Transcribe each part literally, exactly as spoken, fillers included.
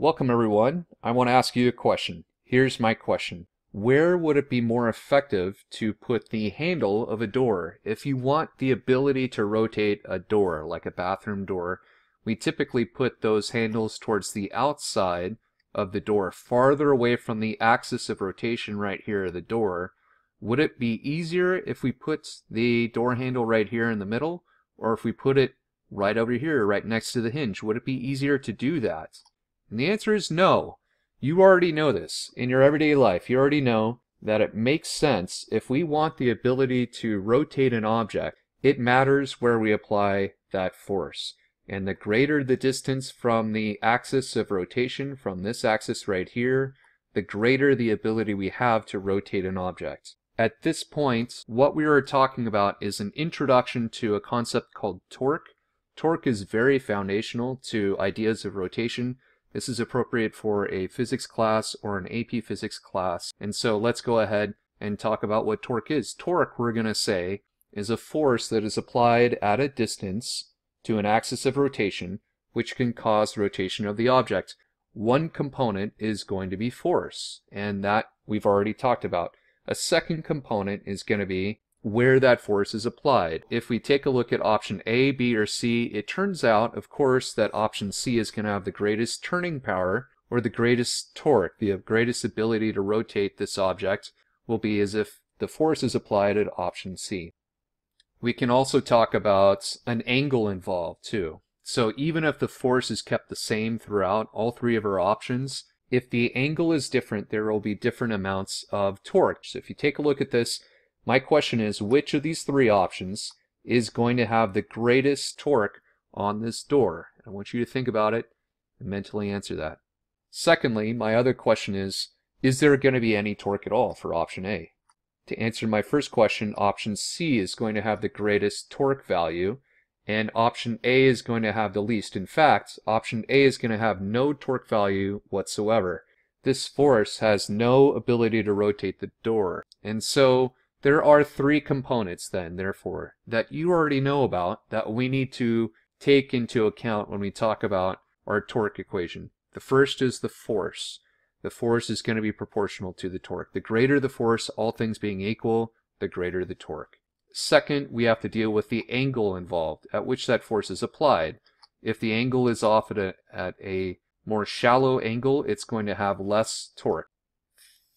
Welcome everyone. I want to ask you a question. Here's my question. Where would it be more effective to put the handle of a door? If you want the ability to rotate a door, like a bathroom door, we typically put those handles towards the outside of the door, farther away from the axis of rotation right here of the door. Would it be easier if we put the door handle right here in the middle, or if we put it right over here, right next to the hinge? Would it be easier to do that? And the answer is no. You already know this. In your everyday life, you already know that it makes sense. If we want the ability to rotate an object, it matters where we apply that force. And the greater the distance from the axis of rotation, from this axis right here, the greater the ability we have to rotate an object. At this point, what we are talking about is an introduction to a concept called torque. Torque is very foundational to ideas of rotation. This is appropriate for a physics class or an A P Physics class. And so let's go ahead and talk about what torque is. Torque, we're going to say, is a force that is applied at a distance to an axis of rotation, which can cause rotation of the object. One component is going to be force, and that we've already talked about. A second component is going to be where that force is applied. If we take a look at option A, B, or C, it turns out, of course, that option C is going to have the greatest turning power, or the greatest torque. The greatest ability to rotate this object will be as if the force is applied at option C. We can also talk about an angle involved too. So even if the force is kept the same throughout all three of our options, if the angle is different, there will be different amounts of torque. So if you take a look at this, my question is, which of these three options is going to have the greatest torque on this door? I want you to think about it and mentally answer that. Secondly, my other question is, is there going to be any torque at all for option A? To answer my first question, option C is going to have the greatest torque value, and option A is going to have the least. In fact, option A is going to have no torque value whatsoever. This force has no ability to rotate the door. And so there are three components then, therefore, that you already know about that we need to take into account when we talk about our torque equation. The first is the force. The force is going to be proportional to the torque. The greater the force, all things being equal, the greater the torque. Second, we have to deal with the angle involved at which that force is applied. If the angle is off at a, at a more shallow angle, it's going to have less torque.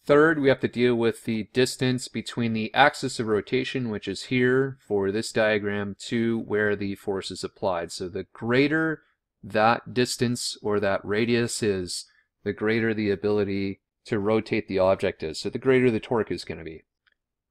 Third, we have to deal with the distance between the axis of rotation, which is here for this diagram, to where the force is applied. So the greater that distance or that radius is, the greater the ability to rotate the object is. So the greater the torque is going to be.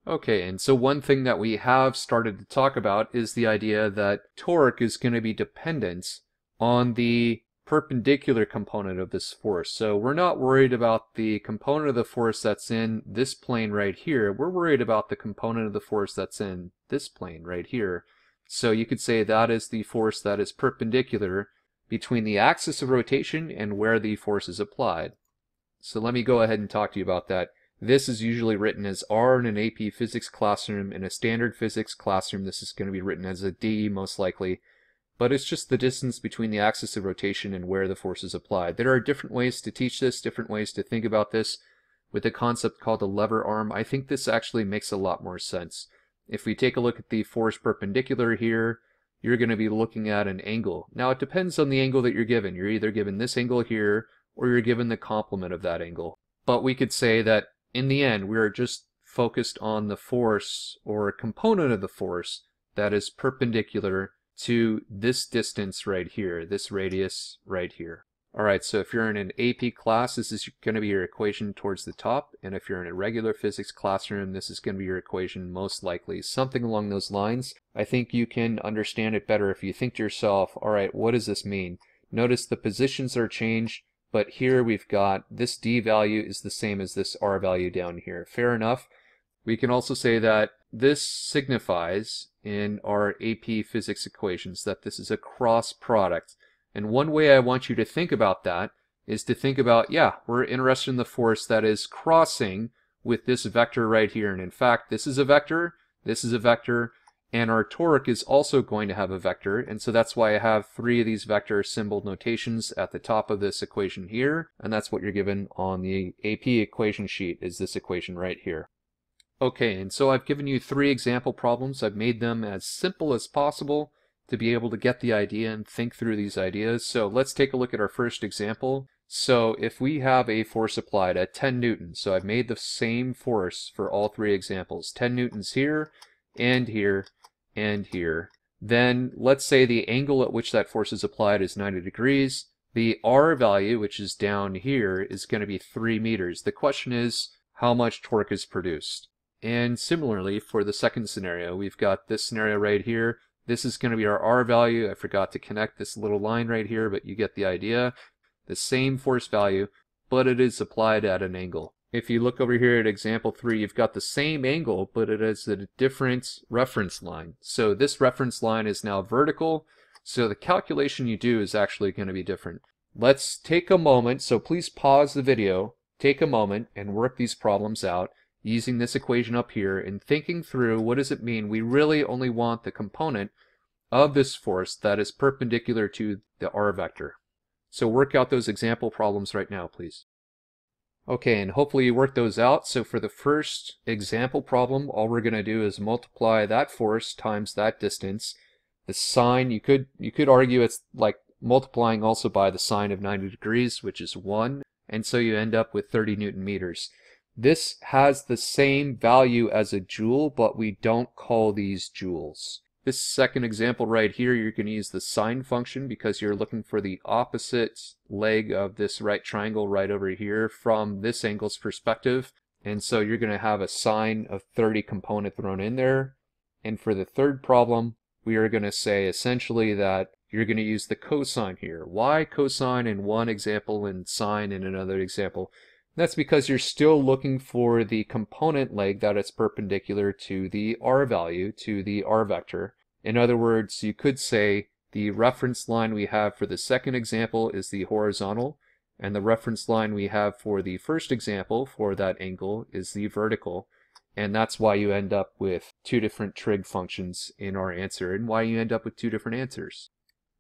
Okay, and so one thing that we have started to talk about is the idea that torque is going to be dependent on the perpendicular component of this force. So we're not worried about the component of the force that's in this plane right here. We're worried about the component of the force that's in this plane right here. So you could say that is the force that is perpendicular between the axis of rotation and where the force is applied. So let me go ahead and talk to you about that. This is usually written as R in an A P Physics classroom. In a standard physics classroom, this is going to be written as a D most likely. But it's just the distance between the axis of rotation and where the force is applied. There are different ways to teach this, different ways to think about this with a concept called the lever arm. I think this actually makes a lot more sense. If we take a look at the force perpendicular here, you're going to be looking at an angle. Now it depends on the angle that you're given. You're either given this angle here or you're given the complement of that angle. But we could say that in the end we're just focused on the force or a component of the force that is perpendicular to this distance right here, this radius right here. Alright, so if you're in an A P class, this is going to be your equation towards the top, and if you're in a regular physics classroom, this is going to be your equation most likely, something along those lines. I think you can understand it better if you think to yourself, alright, what does this mean? Notice the positions are changed, but here we've got this D value is the same as this R value down here. Fair enough. We can also say that this signifies in our A P Physics equations that this is a cross product. And one way I want you to think about that is to think about, yeah, we're interested in the force that is crossing with this vector right here. And in fact, this is a vector, this is a vector, and our toric is also going to have a vector, and so that's why I have three of these vector symbol notations at the top of this equation here, and that's what you're given on the A P equation sheet, is this equation right here. Okay, and so I've given you three example problems. I've made them as simple as possible to be able to get the idea and think through these ideas. So let's take a look at our first example. So if we have a force applied at ten newtons, so I've made the same force for all three examples, ten newtons here, and here, and here. Then let's say the angle at which that force is applied is ninety degrees. The R value, which is down here, is going to be three meters. The question is how much torque is produced. And similarly for the second scenario, we've got this scenario right here. This is going to be our R value. I forgot to connect this little line right here, but you get the idea. The same force value, but it is applied at an angle. If you look over here at example three, you've got the same angle, but it is at a different reference line. So this reference line is now vertical, so the calculation you do is actually going to be different. Let's take a moment, so please pause the video, take a moment, and work these problems out using this equation up here and thinking through what does it mean. We really only want the component of this force that is perpendicular to the R vector. So work out those example problems right now, please. Okay, and hopefully you worked those out. So for the first example problem, all we're going to do is multiply that force times that distance. The sine, you could you could argue it's like multiplying also by the sine of ninety degrees, which is one, and so you end up with thirty newton meters. This has the same value as a joule, but we don't call these joules. This second example right here, you're going to use the sine function because you're looking for the opposite leg of this right triangle right over here from this angle's perspective. And so you're going to have a sine of thirty component thrown in there. And for the third problem, we are going to say essentially that you're going to use the cosine here. Why cosine in one example and sine in another example? That's because you're still looking for the component leg that is perpendicular to the R value, to the R vector. In other words, you could say the reference line we have for the second example is the horizontal, and the reference line we have for the first example for that angle is the vertical. And that's why you end up with two different trig functions in our answer, and why you end up with two different answers.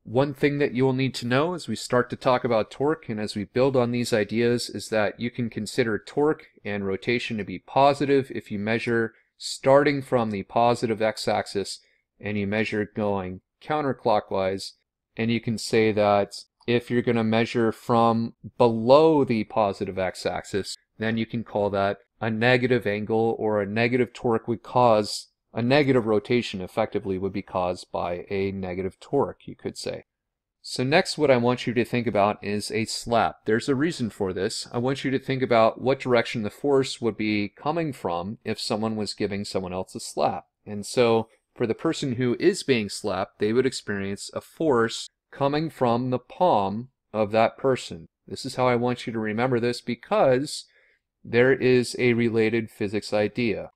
One thing that you will need to know as we start to talk about torque and as we build on these ideas is that you can consider torque and rotation to be positive if you measure starting from the positive x-axis and you measure going counterclockwise. And you can say that if you're going to measure from below the positive x-axis, then you can call that a negative angle, or a negative torque would cause A negative rotation effectively would be caused by a negative torque, you could say. So next, what I want you to think about is a slap. There's a reason for this. I want you to think about what direction the force would be coming from if someone was giving someone else a slap. And so for the person who is being slapped, they would experience a force coming from the palm of that person. This is how I want you to remember this, because there is a related physics idea.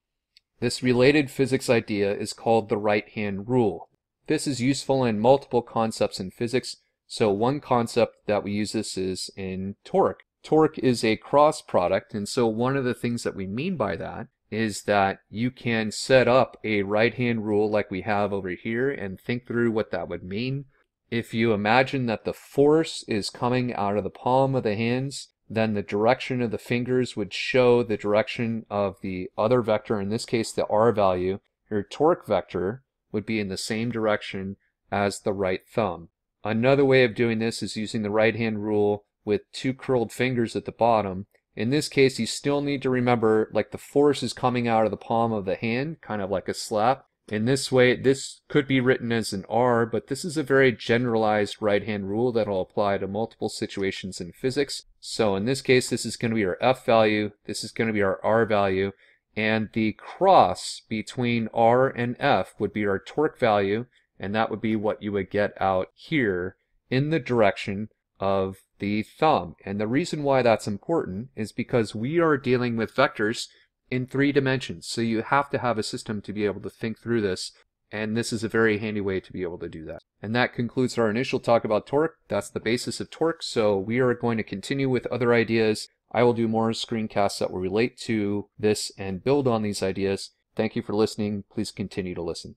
This related physics idea is called the right-hand rule. This is useful in multiple concepts in physics, so one concept that we use this is in torque. Torque is a cross product, and so one of the things that we mean by that is that you can set up a right-hand rule like we have over here and think through what that would mean. If you imagine that the force is coming out of the palm of the hands, then the direction of the fingers would show the direction of the other vector, in this case the R value. Your torque vector would be in the same direction as the right thumb. Another way of doing this is using the right hand rule with two curled fingers at the bottom. In this case, you still need to remember, like, the force is coming out of the palm of the hand, kind of like a slap. In this way, this could be written as an R, but this is a very generalized right hand rule that will apply to multiple situations in physics. So in this case, this is going to be our F value, this is going to be our R value, and the cross between R and F would be our torque value, and that would be what you would get out here in the direction of the thumb. And the reason why that's important is because we are dealing with vectors in three dimensions, so you have to have a system to be able to think through this, and this is a very handy way to be able to do that. And that concludes our initial talk about torque. That's the basis of torque, so we are going to continue with other ideas. I will do more screencasts that will relate to this and build on these ideas. Thank you for listening. Please continue to listen.